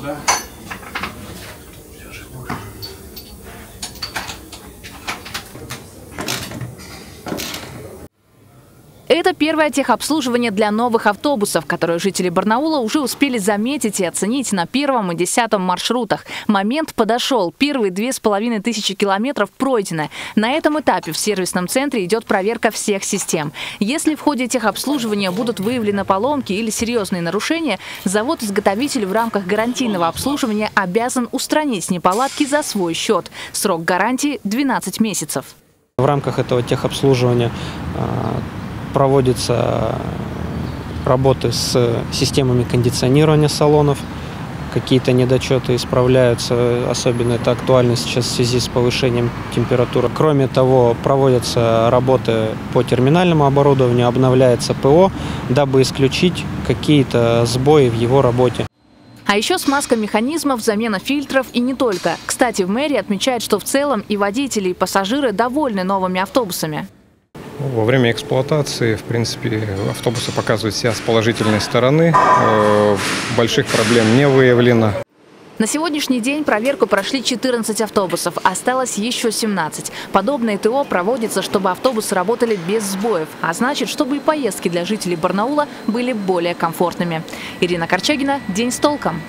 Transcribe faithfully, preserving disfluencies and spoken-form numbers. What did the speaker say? Да. Это первое техобслуживание для новых автобусов, которые жители Барнаула уже успели заметить и оценить на первом и десятом маршрутах. Момент подошел. Первые две с половиной тысячи километров пройдены. На этом этапе в сервисном центре идет проверка всех систем. Если в ходе техобслуживания будут выявлены поломки или серьезные нарушения, завод-изготовитель в рамках гарантийного обслуживания обязан устранить неполадки за свой счет. Срок гарантии – двенадцать месяцев. В рамках этого техобслуживания проводятся работы с системами кондиционирования салонов, какие-то недочеты исправляются, особенно это актуально сейчас в связи с повышением температуры. Кроме того, проводятся работы по терминальному оборудованию, обновляется ПО, дабы исключить какие-то сбои в его работе. А еще смазка механизмов, замена фильтров и не только. Кстати, в мэрии отмечают, что в целом и водители, и пассажиры довольны новыми автобусами. Во время эксплуатации, в принципе, автобусы показывают себя с положительной стороны, больших проблем не выявлено. На сегодняшний день проверку прошли четырнадцать автобусов, осталось еще семнадцать. Подобное ТО проводится, чтобы автобусы работали без сбоев, а значит, чтобы и поездки для жителей Барнаула были более комфортными. Ирина Корчагина, «День с толком».